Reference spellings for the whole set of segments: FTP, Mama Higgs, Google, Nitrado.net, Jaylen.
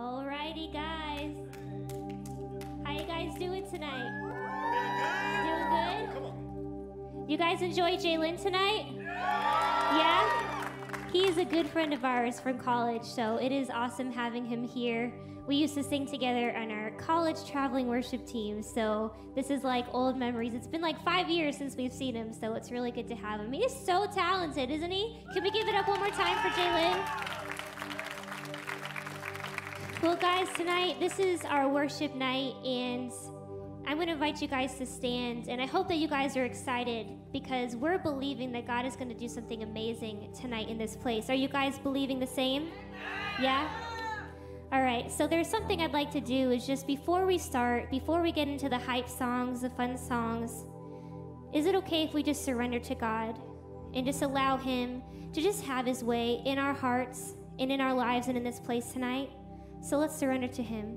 Alrighty, guys. How you guys doing tonight? Doing good? Come on. You guys enjoy Jaylen tonight? Yeah? He is a good friend of ours from college, so it is awesome having him here. We used to sing together on our college traveling worship team, so this is like old memories. It's been like 5 years since we've seen him, so it's really good to have him. He's so talented, isn't he? Can we give it up one more time for Jaylen? Well, guys, tonight, this is our worship night, and I'm going to invite you guys to stand, and I hope that you guys are excited because we're believing that God is going to do something amazing tonight in this place. Are you guys believing the same? Yeah? All right, so there's something I'd like to do is just before we start, before we get into the hype songs, the fun songs, is it okay if we just surrender to God and just allow Him to just have His way in our hearts and in our lives and in this place tonight? So let's surrender to Him.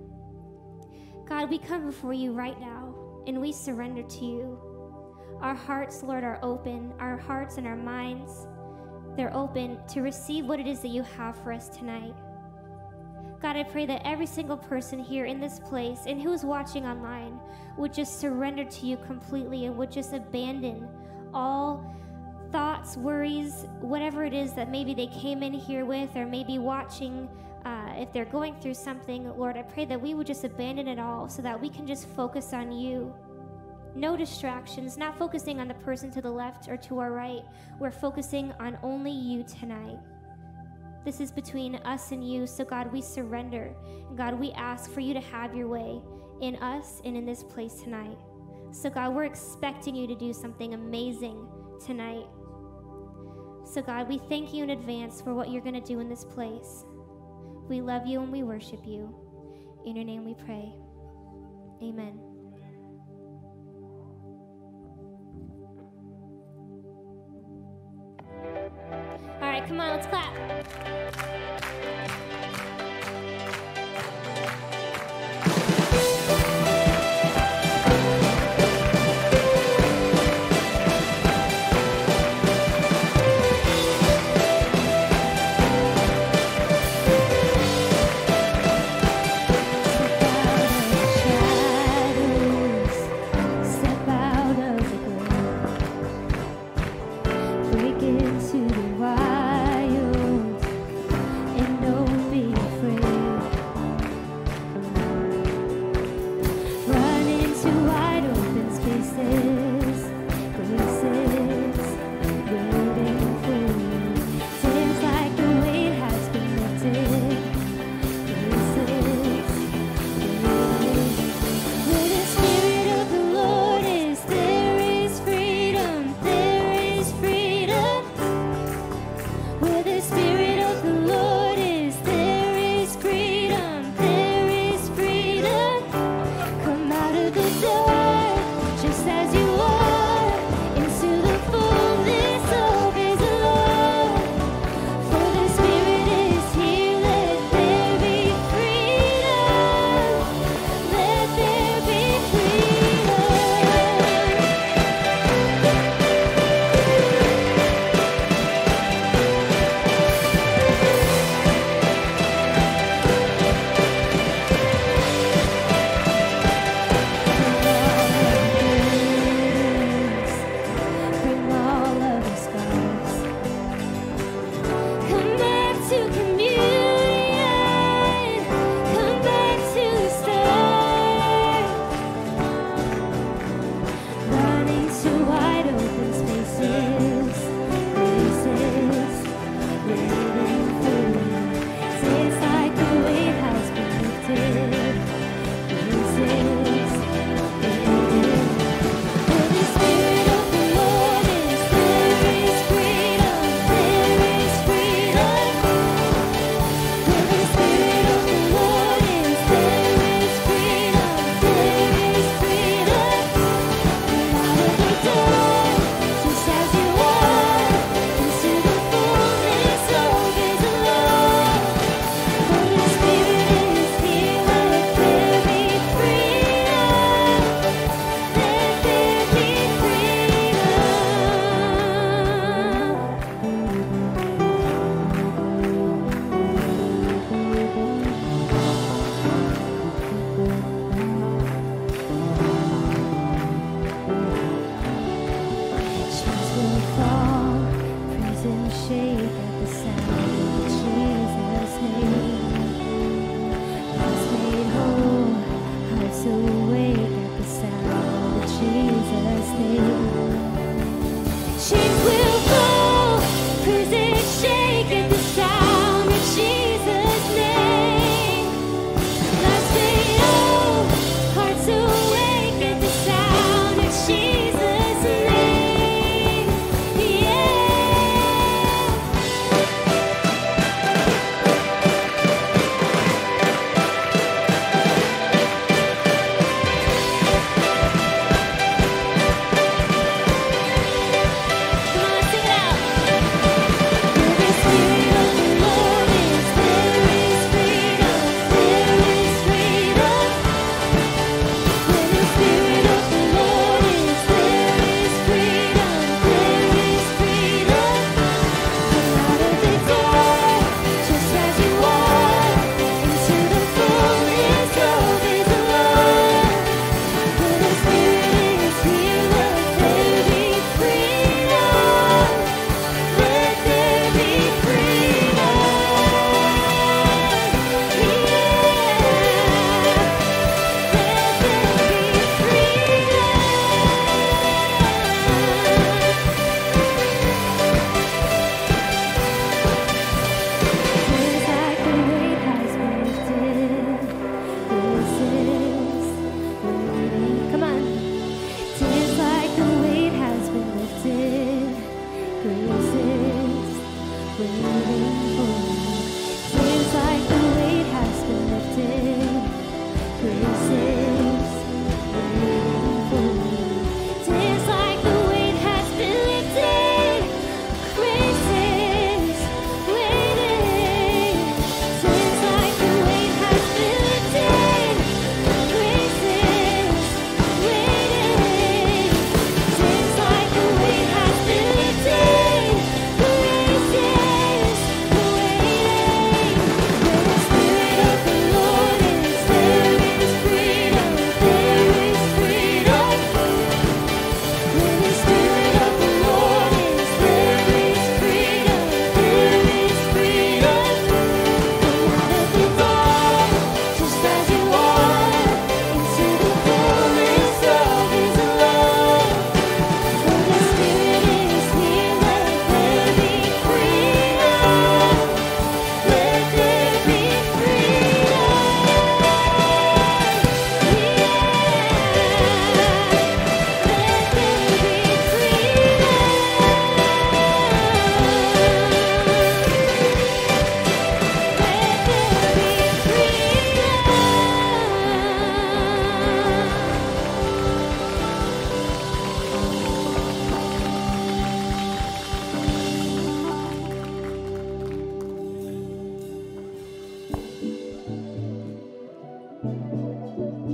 God, we come before you right now, and we surrender to you. Our hearts, Lord, are open. Our hearts and our minds, they're open to receive what it is that you have for us tonight. God, I pray that every single person here in this place and who's watching online would just surrender to you completely and would just abandon all thoughts, worries, whatever it is that maybe they came in here with or maybe watching. If they're going through something, Lord, I pray that we would just abandon it all so that we can just focus on you. No distractions, not focusing on the person to the left or to our right. We're focusing on only you tonight. This is between us and you, so God, we surrender. And God, we ask for you to have your way in us and in this place tonight. So God, we're expecting you to do something amazing tonight. So God, we thank you in advance for what you're going to do in this place. We love you and we worship you. In your name we pray. Amen. All right, come on, let's clap. Break into the wild.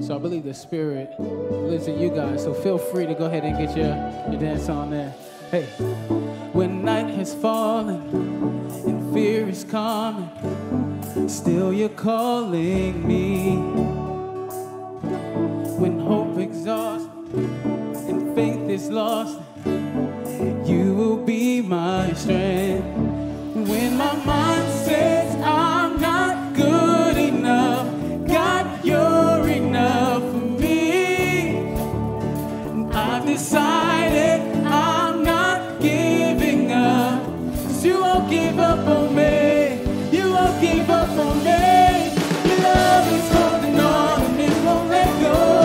So I believe the Spirit lives in you guys. So feel free to go ahead and get your dance on there. Hey. When night has fallen and fear is coming, still you're calling me. When hope exhausts and faith is lost, you will be my strength. When my mind says I'm not good enough, God, you're enough for me. And I've decided I'm not giving up, 'cause you won't give up on me. You won't give up on me. Your love is holding on and it won't let go.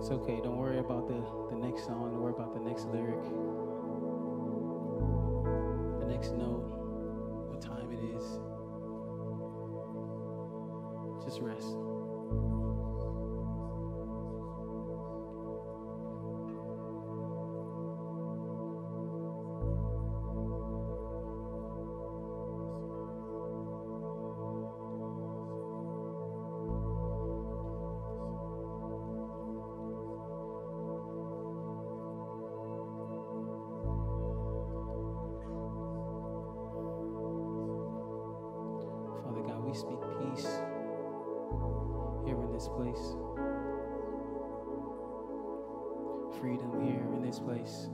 It's okay, don't worry about the next song, don't worry about the next lyric, the next note, what time it is. Just rest. this place. Freedom here in this place.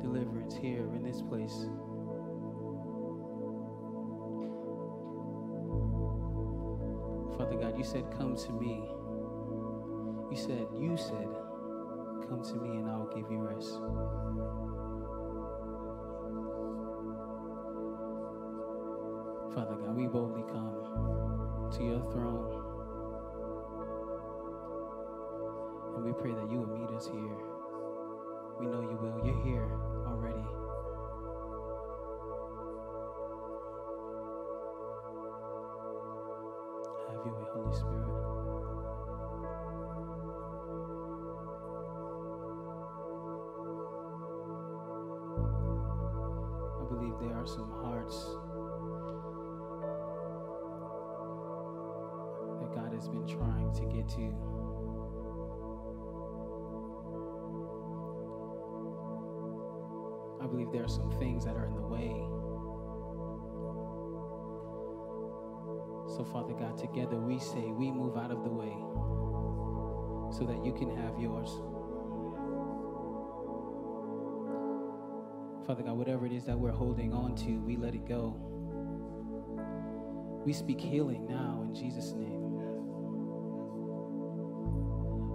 Deliverance here in this place. Father God, you said, come to me. You said, come to me and I'll give you rest. Father God, we boldly come to your throne. And we pray that you will meet us here. We know you will. You're here already. Have your way, Holy Spirit. I believe there are some things that are in the way. So, Father God, together we say we move out of the way so that you can have yours. Father God, whatever it is that we're holding on to, we let it go. We speak healing now in Jesus' name.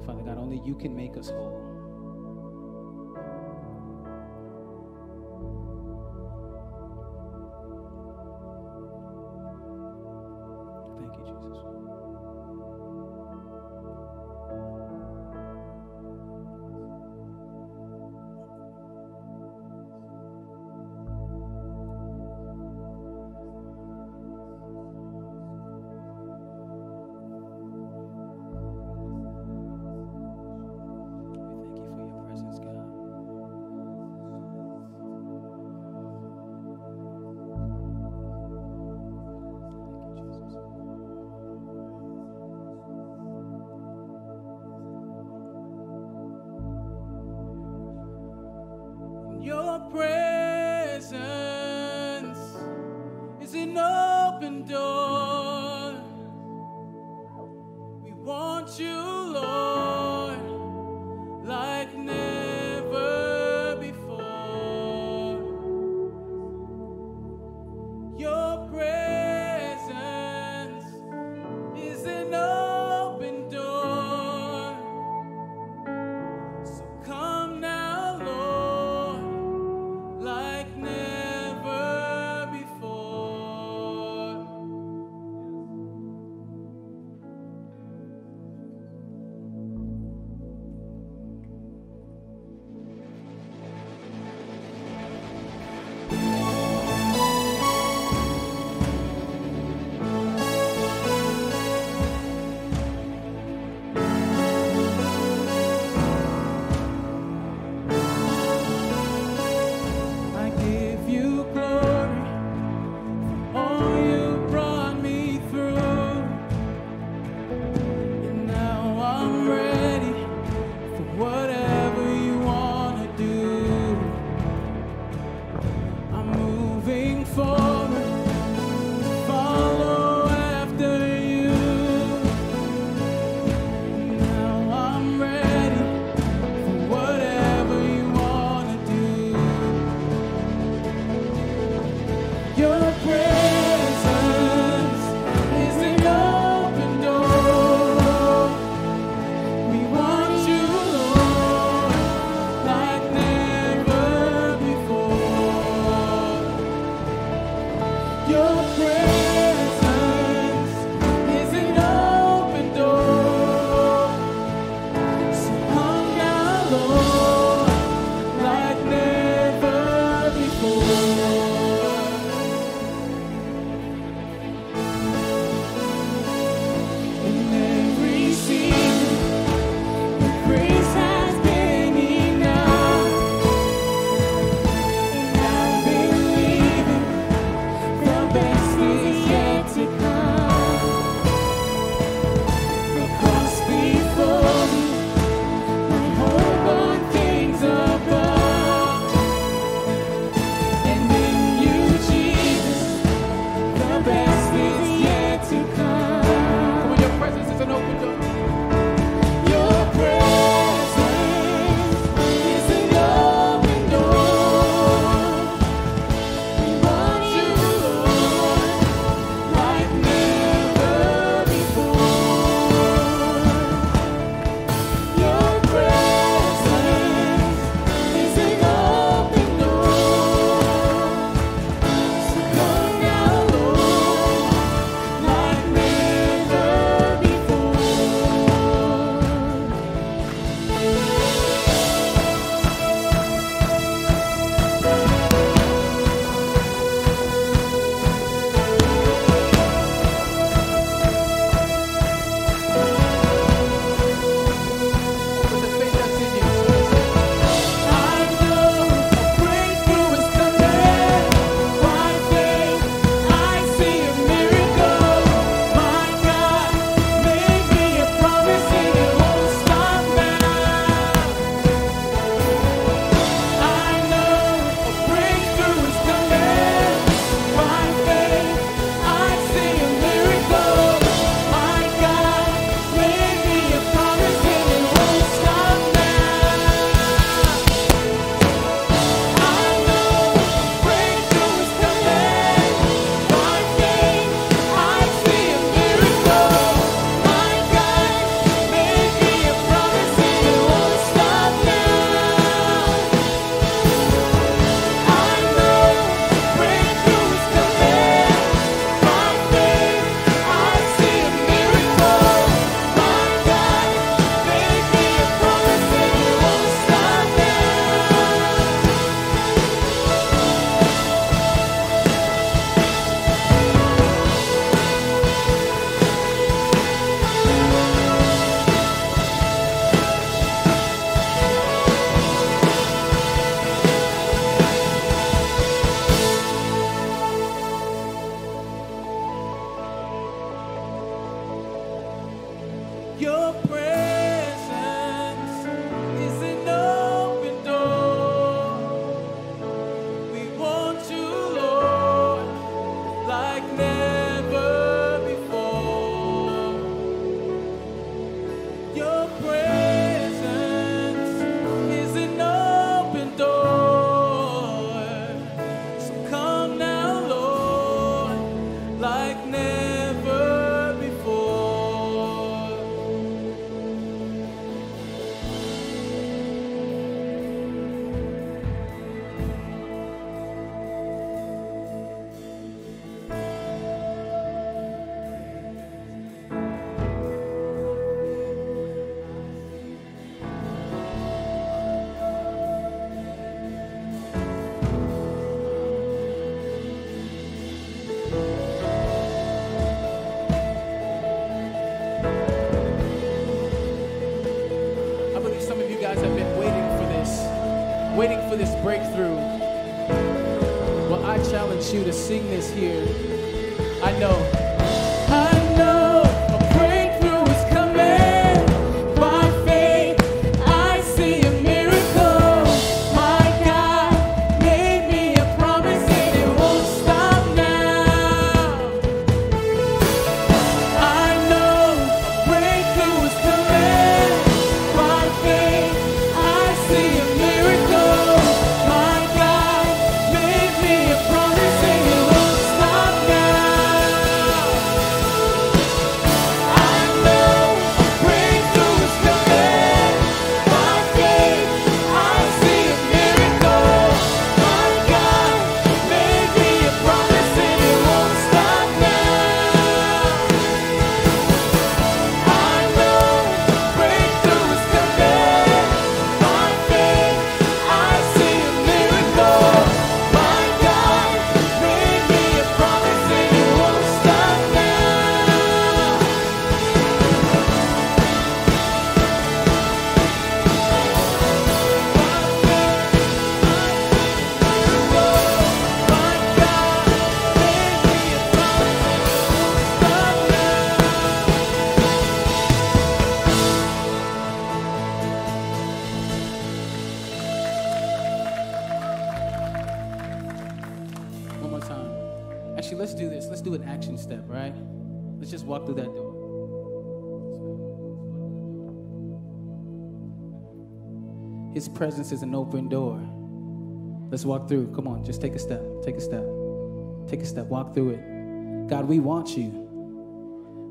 Father God, only you can make us whole. Thank you, Jesus. Breakthrough. Well, I challenge you to sing this here. I know a breakthrough is coming. By faith, I see a miracle. My God made me a promise and it won't stop now. I know a breakthrough is coming. By faith, I see a miracle. Walk through that door. His presence is an open door. Let's walk through. Come on, just take a step. Take a step. Take a step. Walk through it. God, we want you.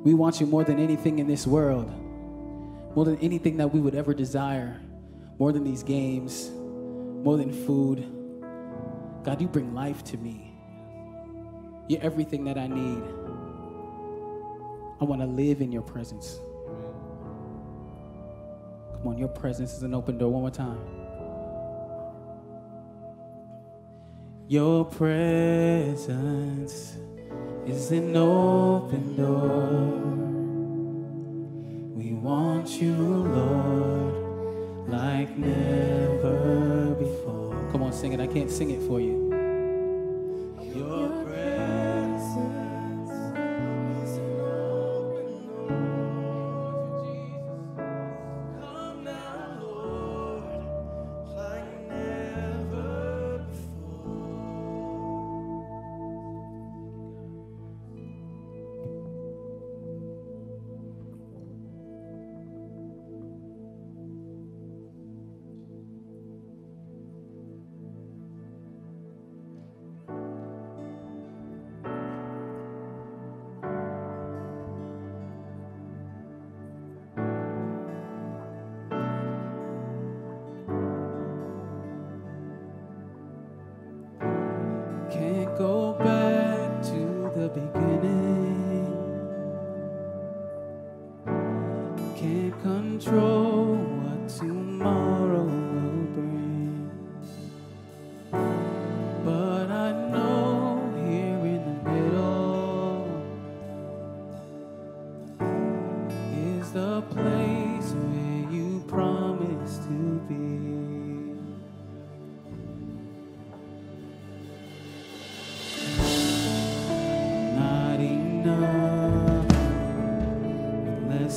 We want you more than anything in this world, more than anything that we would ever desire, more than these games, more than food. God, you bring life to me. You're everything that I need. I want to live in your presence. Come on, your presence is an open door. One more time. Your presence is an open door. We want you, Lord, like never before. Come on, sing it. I can't sing it for you. Your presence. Not enough unless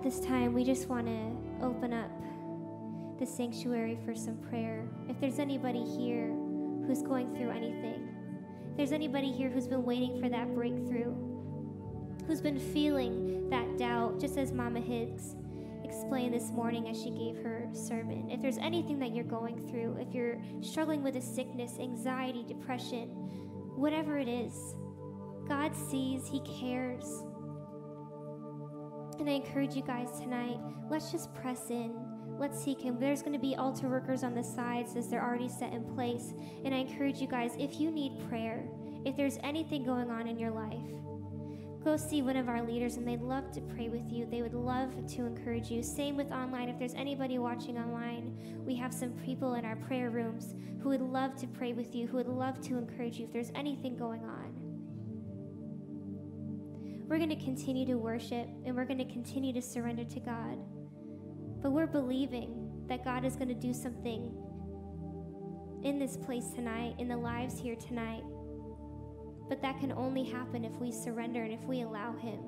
at this time, we just want to open up the sanctuary for some prayer. If there's anybody here who's going through anything, if there's anybody here who's been waiting for that breakthrough, who's been feeling that doubt, just as Mama Higgs explained this morning as she gave her sermon, if there's anything that you're going through, if you're struggling with a sickness, anxiety, depression, whatever it is, God sees, He cares. And I encourage you guys tonight, let's just press in. Let's seek Him. There's going to be altar workers on the sides as they're already set in place. And I encourage you guys, if you need prayer, if there's anything going on in your life, go see one of our leaders and they'd love to pray with you. They would love to encourage you. Same with online. If there's anybody watching online, we have some people in our prayer rooms who would love to pray with you, who would love to encourage you if there's anything going on. We're going to continue to worship and we're going to continue to surrender to God. But we're believing that God is going to do something in this place tonight, in the lives here tonight. But that can only happen if we surrender and if we allow Him.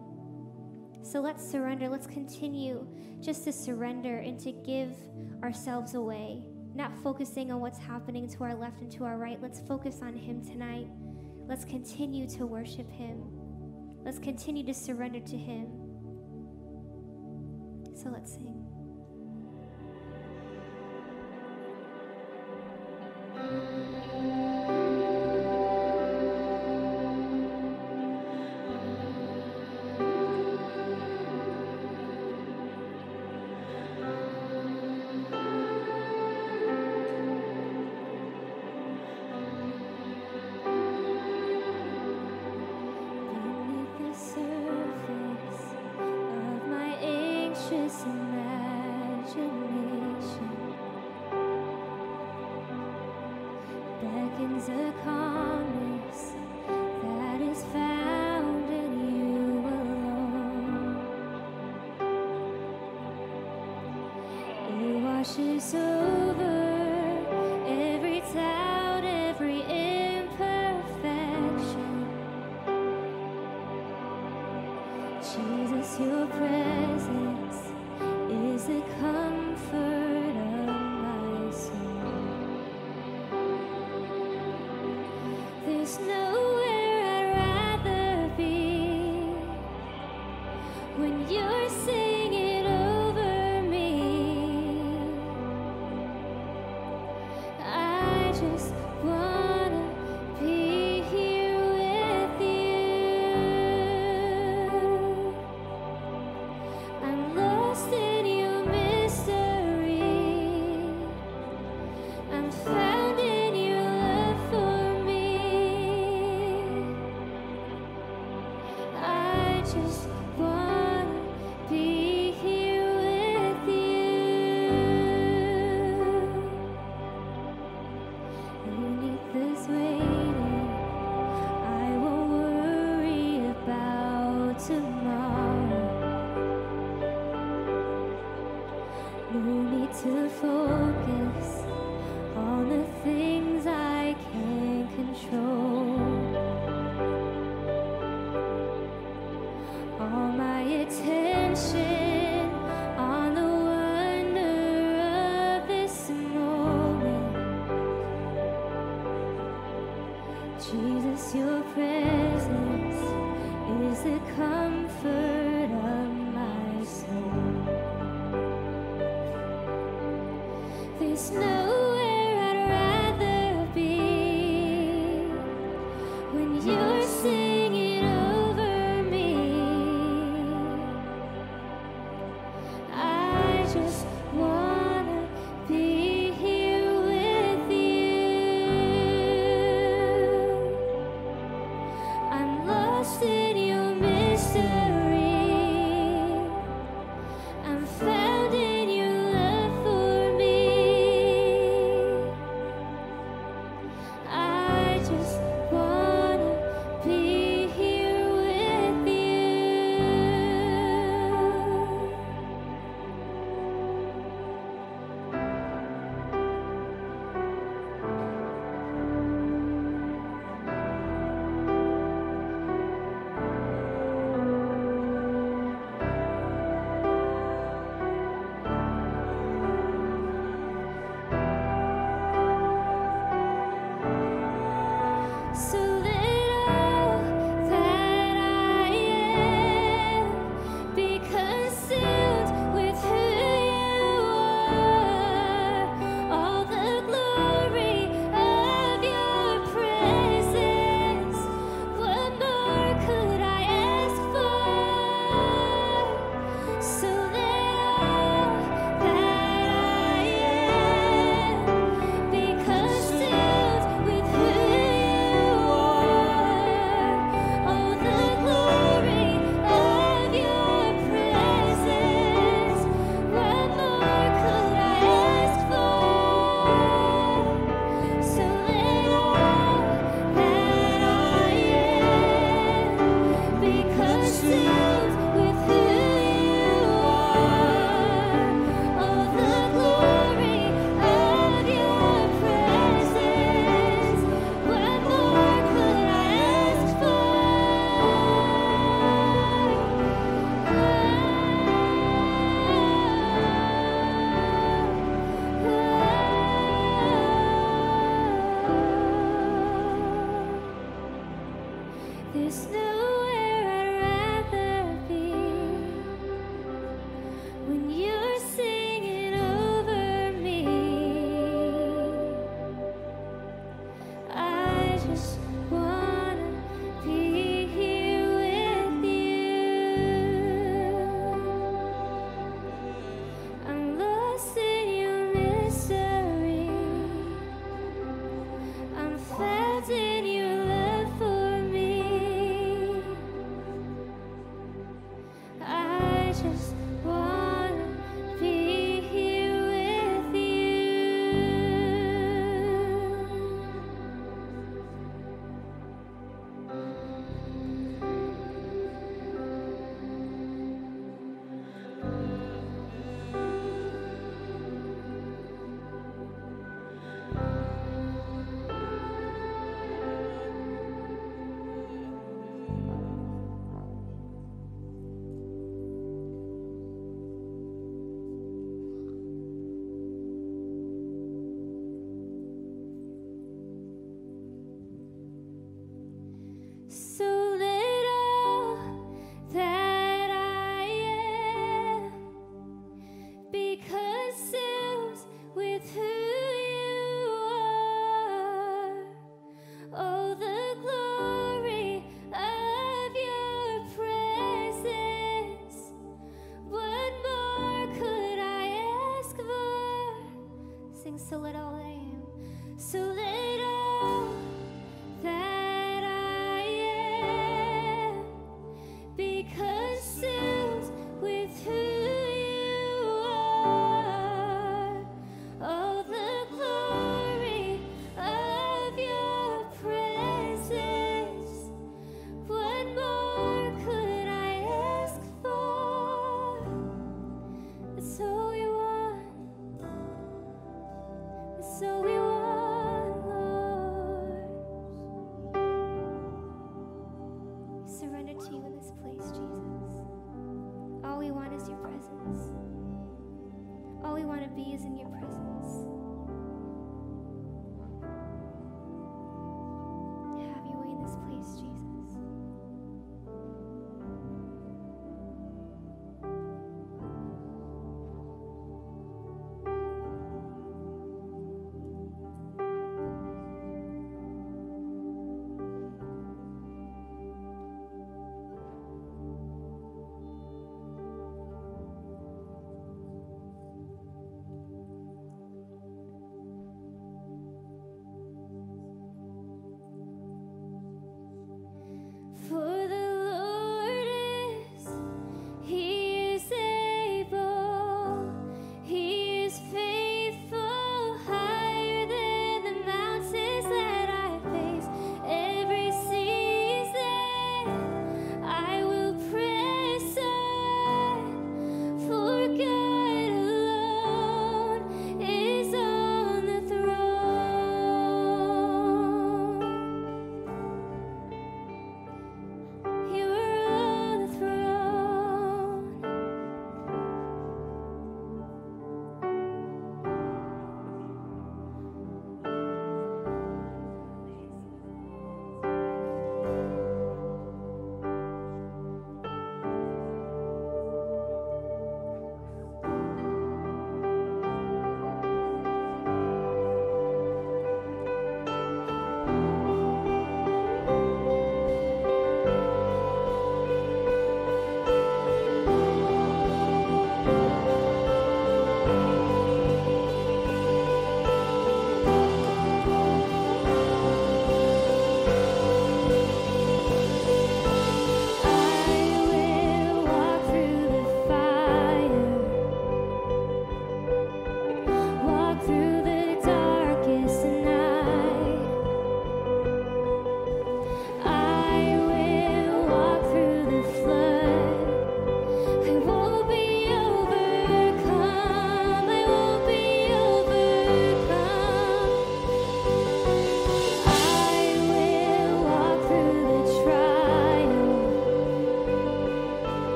So let's surrender. Let's continue just to surrender and to give ourselves away, not focusing on what's happening to our left and to our right. Let's focus on Him tonight. Let's continue to worship Him. Let's continue to surrender to Him. So let's sing. presence. All we want to be is in your presence. Have your way in this place, Jesus.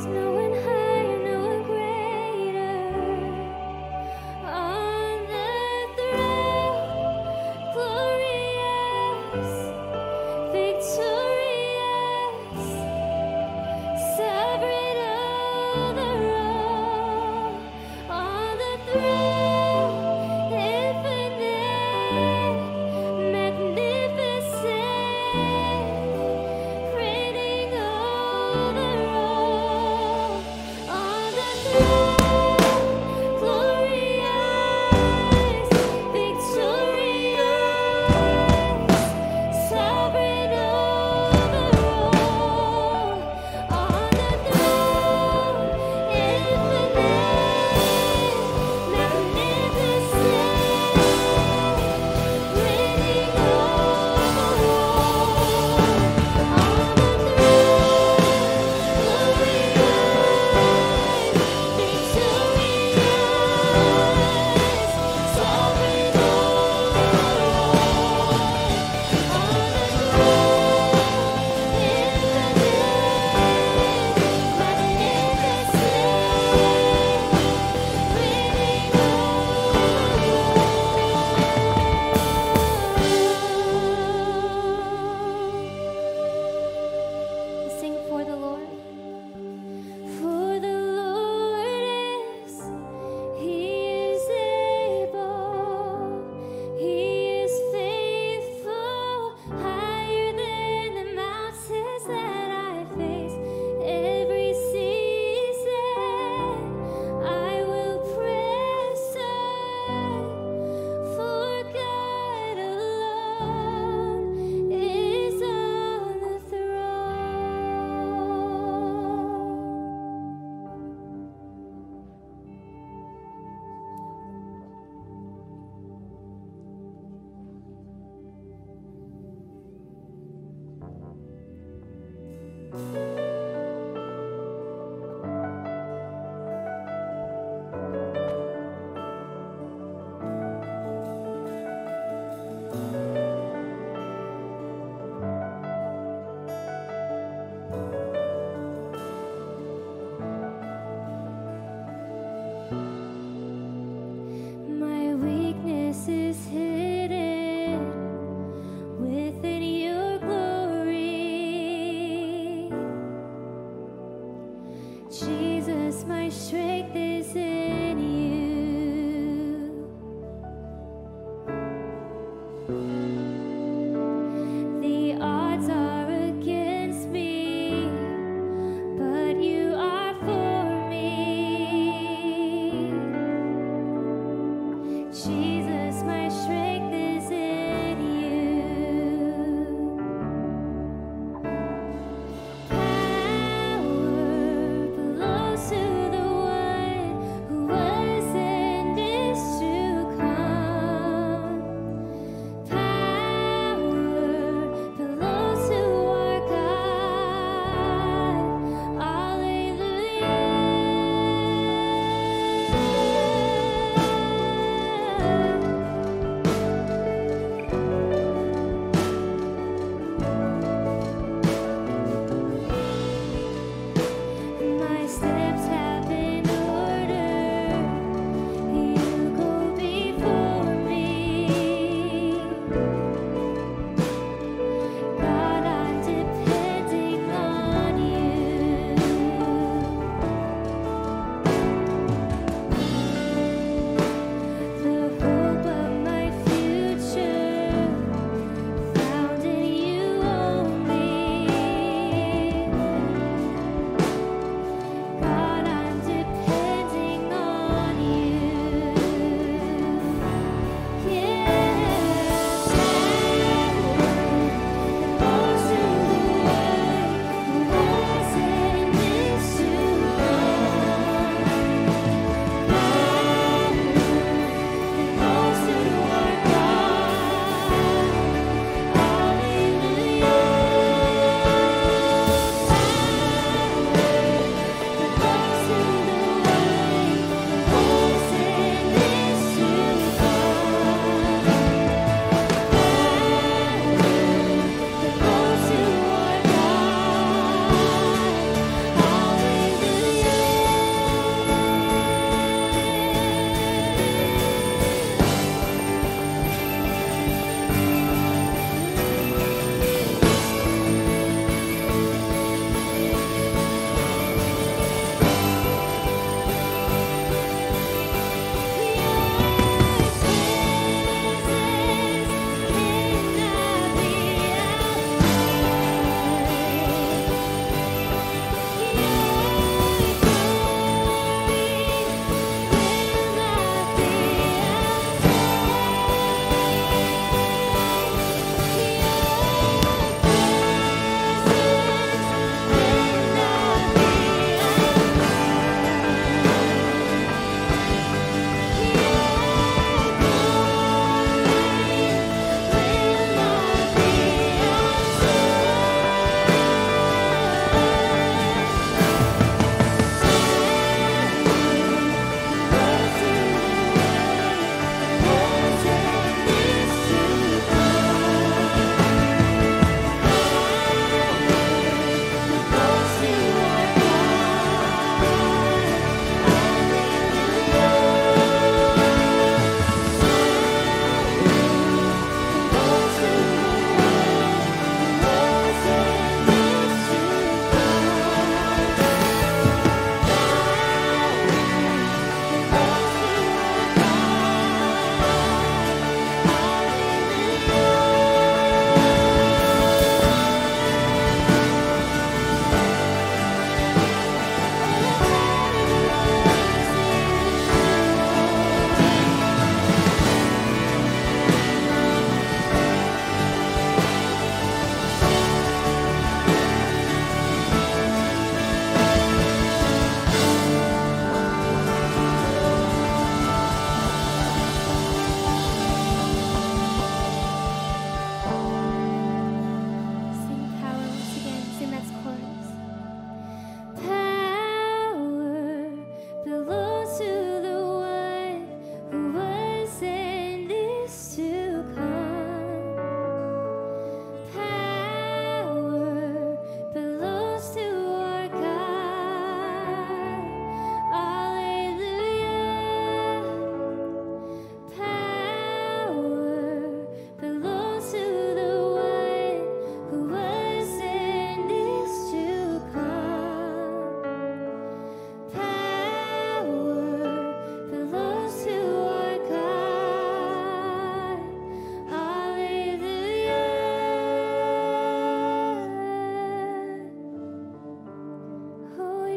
Power flows through the world.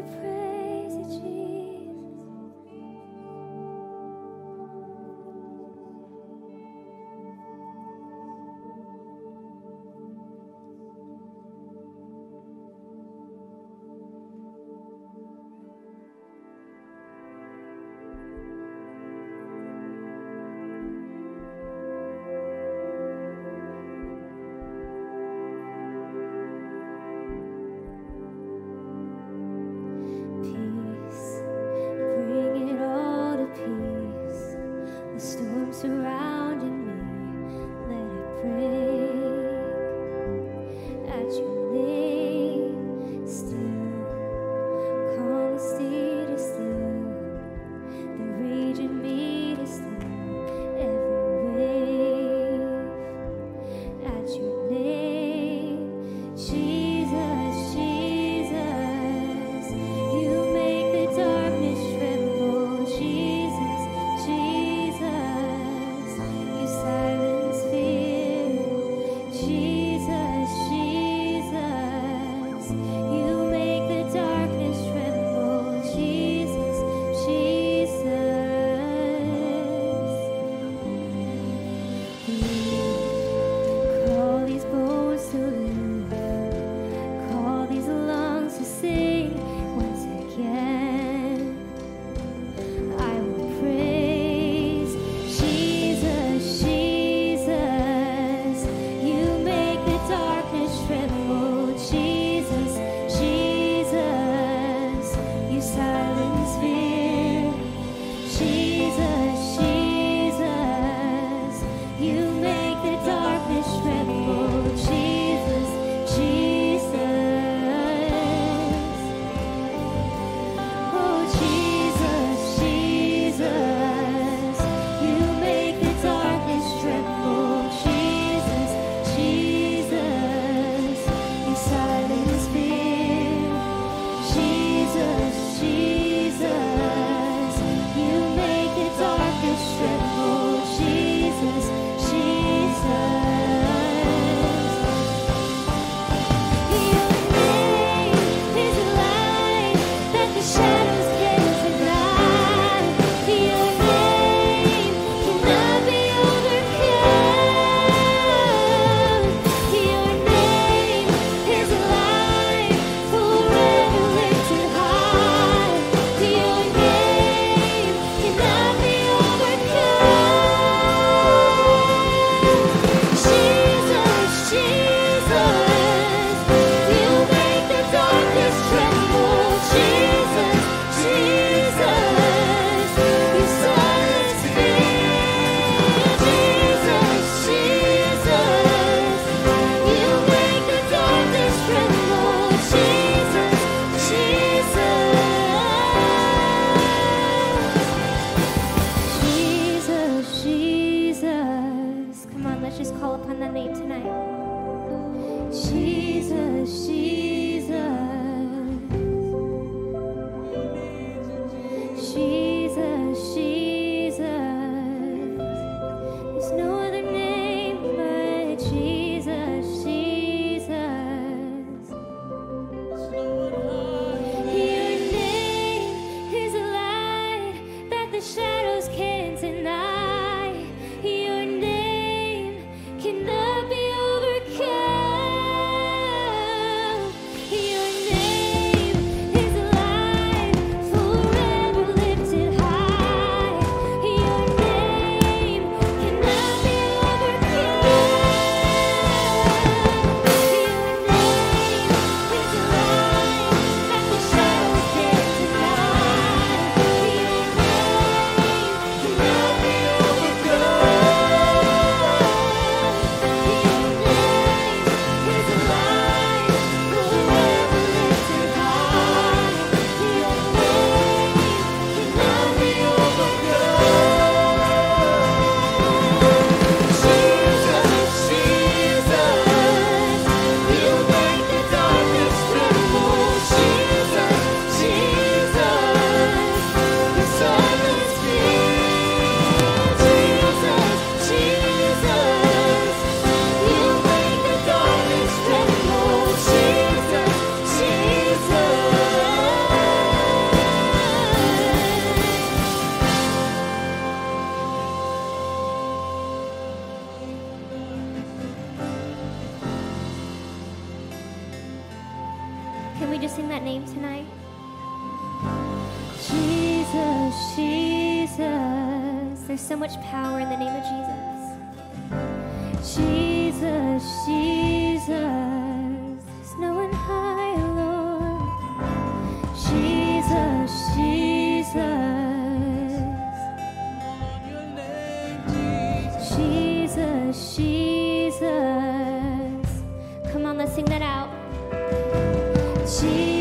Jesus, sing that name tonight? Jesus, Jesus. There's so much power in the name of Jesus. Jesus, Jesus. There's no one higher, Lord. Jesus, Jesus. Jesus, Jesus. Come on, let's sing that out. Jesus, Jesus.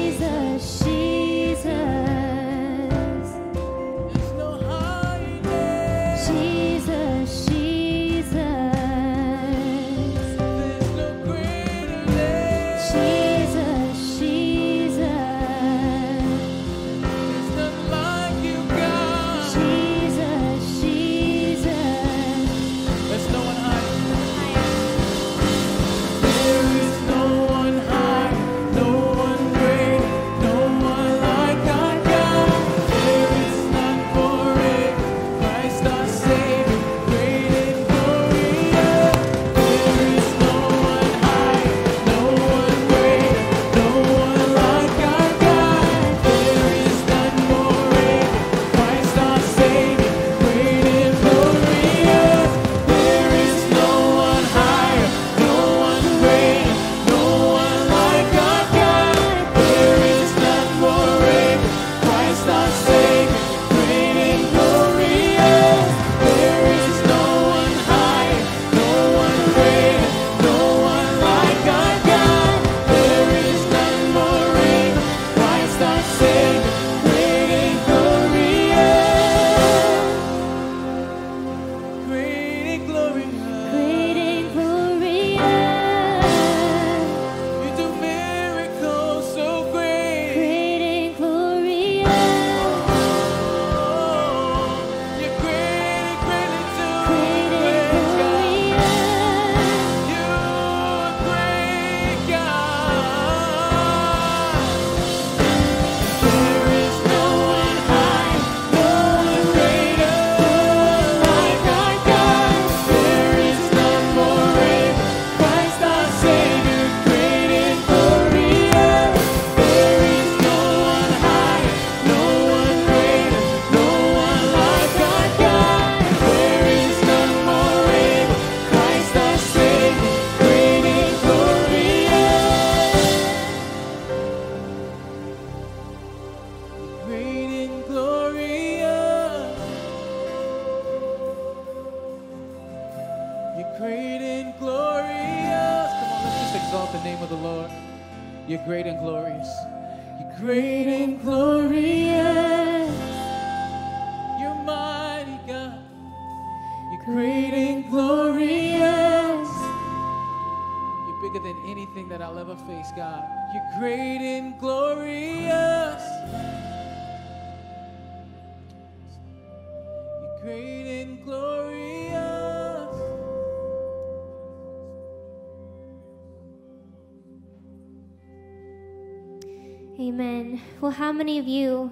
Amen. Well, how many of you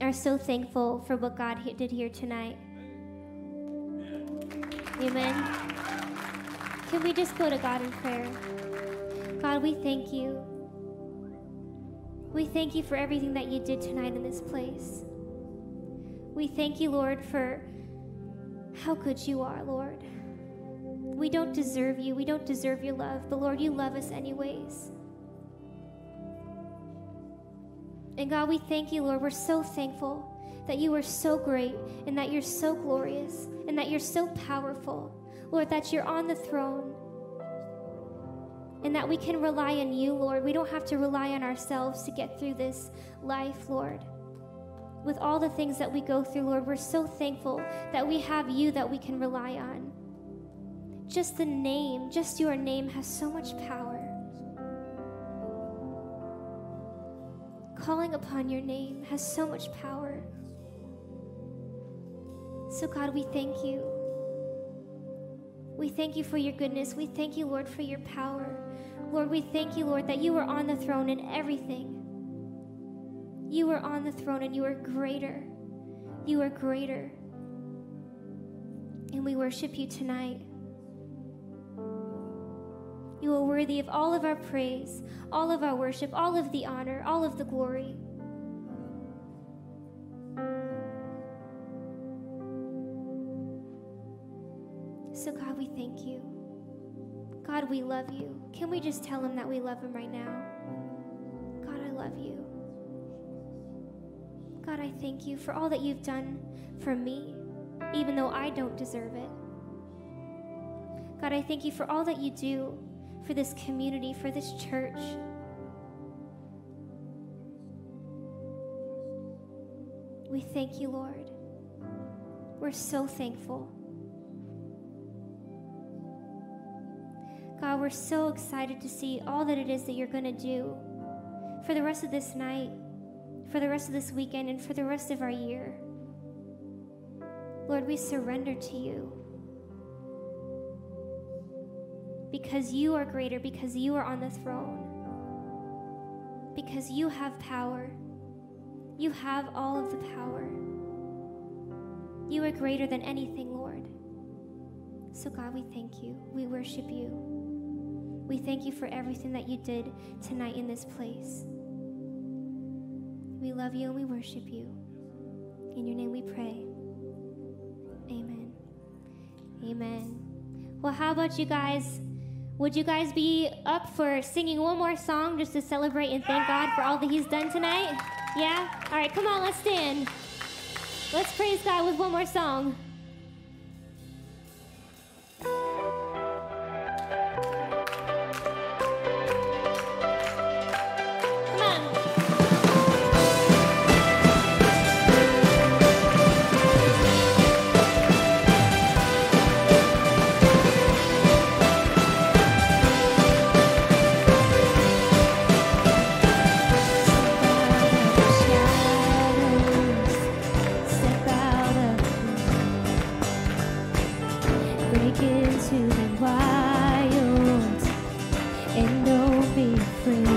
are so thankful for what God did here tonight? Amen. Can we just go to God in prayer? God, we thank you. We thank you for everything that you did tonight in this place. We thank you, Lord, for how good you are, Lord. We don't deserve you. We don't deserve your love, but Lord, you love us anyways. And God, we thank you, Lord. We're so thankful that you are so great and that you're so glorious and that you're so powerful, Lord, that you're on the throne and that we can rely on you, Lord. We don't have to rely on ourselves to get through this life, Lord. With all the things that we go through, Lord, we're so thankful that we have you that we can rely on. Just the name, just your name has so much power. Calling upon your name has so much power. So God, we thank you. We thank you for your goodness. We thank you, Lord, for your power. Lord, we thank you, Lord, that you are on the throne in everything. You are on the throne and you are greater. You are greater. And we worship you tonight. You are worthy of all of our praise, all of our worship, all of the honor, all of the glory. So God, we thank you. God, we love you. Can we just tell him that we love him right now? God, I love you. God, I thank you for all that you've done for me, even though I don't deserve it. God, I thank you for all that you do for this community, for this church. We thank you, Lord. We're so thankful. God, we're so excited to see all that it is that you're going to do for the rest of this night, for the rest of this weekend, and for the rest of our year. Lord, we surrender to you because you are greater, because you are on the throne, because you have power. You have all of the power. You are greater than anything, Lord. So God, we thank you. We worship you. We thank you for everything that you did tonight in this place. We love you and we worship you. In your name we pray. Amen. Amen. Well, how about you guys? Would you guys be up for singing one more song just to celebrate and thank God for all that he's done tonight? Yeah? All right, come on, let's stand. Let's praise God with one more song. Free.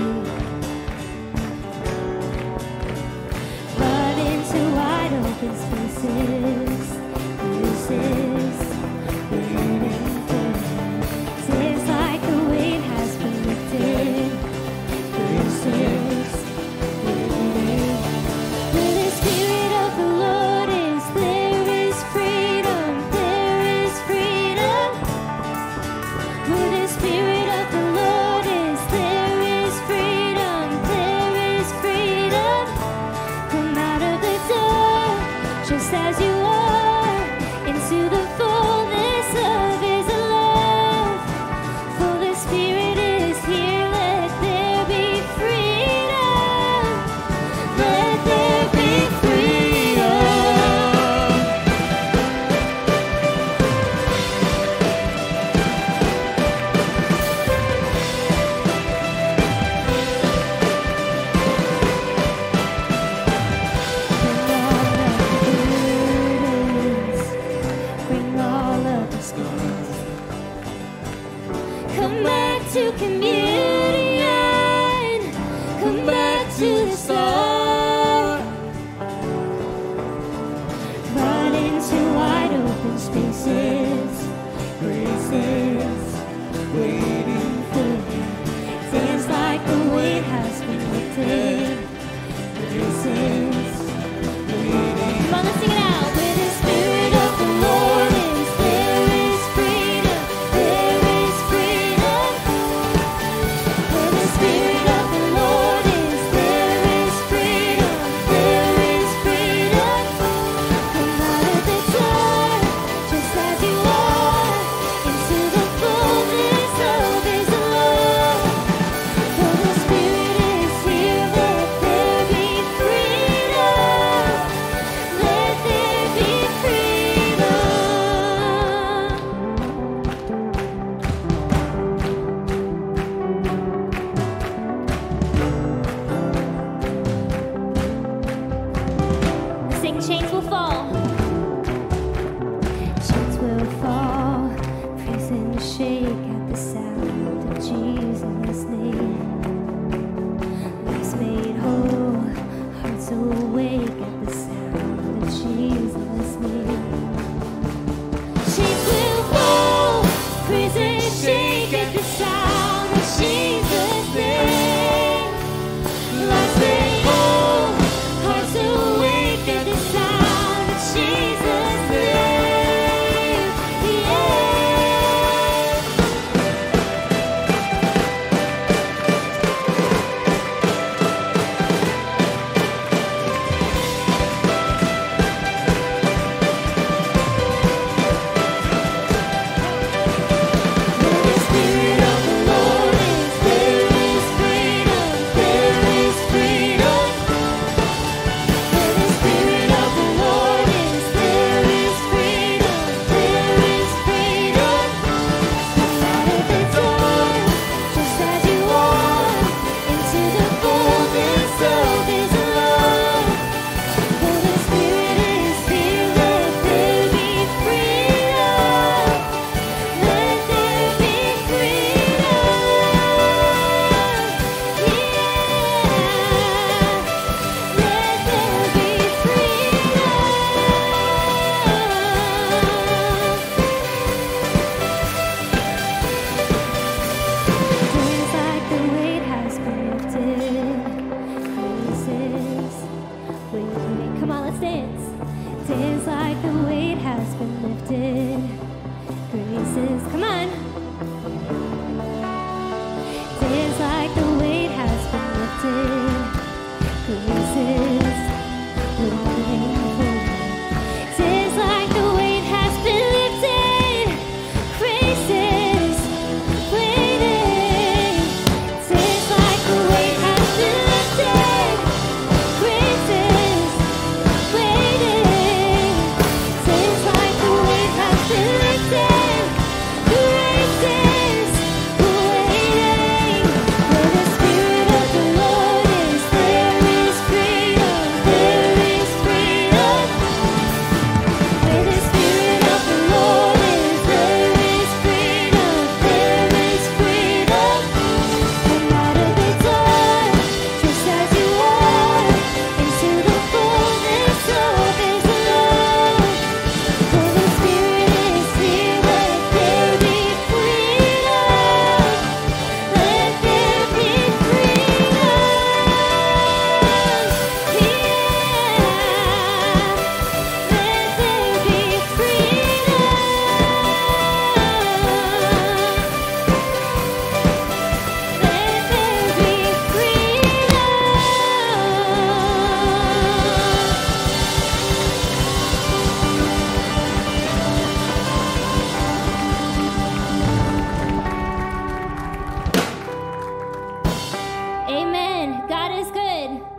has been lifted. Grace is, come on. Days like the weight has been lifted. Grace is moving forward. Days like the weight has been lifted. Grace is waiting. Days like the weight has been lifted. Grace is waiting. Days like the weight has been lifted. Grace is waiting. Where the Spirit of the Lord is, there is freedom. There is freedom. Where the Spirit of the Lord is, there is freedom. There is freedom. Come out of the dark, just as you are, into the fullness of His love. For the Spirit is here, let there be freedom. Let there be freedom. Yeah. Let there be freedom. Let there be freedom. Amen. God is good.